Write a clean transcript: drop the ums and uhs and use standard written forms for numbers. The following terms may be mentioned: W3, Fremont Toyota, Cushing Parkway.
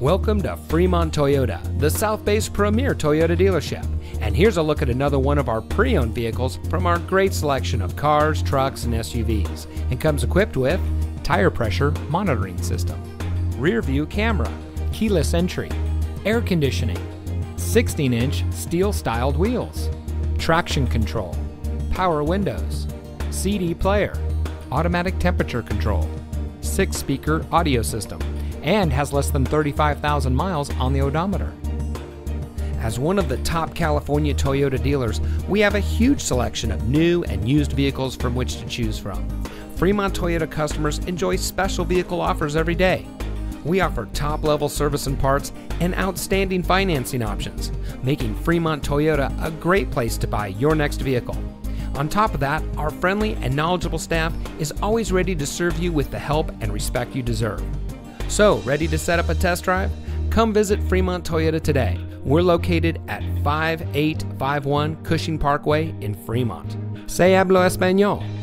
Welcome to Fremont Toyota, the South Bay's premier Toyota dealership. And here's a look at another one of our pre-owned vehicles from our great selection of cars, trucks, and SUVs. It comes equipped with tire pressure monitoring system, rear view camera, keyless entry, air conditioning, 16-inch steel-styled wheels, traction control, power windows, CD player, automatic temperature control, 6-speaker audio system, and has less than 35,000 miles on the odometer. As one of the top California Toyota dealers, we have a huge selection of new and used vehicles from which to choose from. Fremont Toyota customers enjoy special vehicle offers every day. We offer top-level service and parts and outstanding financing options, making Fremont Toyota a great place to buy your next vehicle. On top of that, our friendly and knowledgeable staff is always ready to serve you with the help and respect you deserve. So, ready to set up a test drive? Come visit Fremont Toyota today. We're located at 5851 Cushing Parkway in Fremont. Se habla español.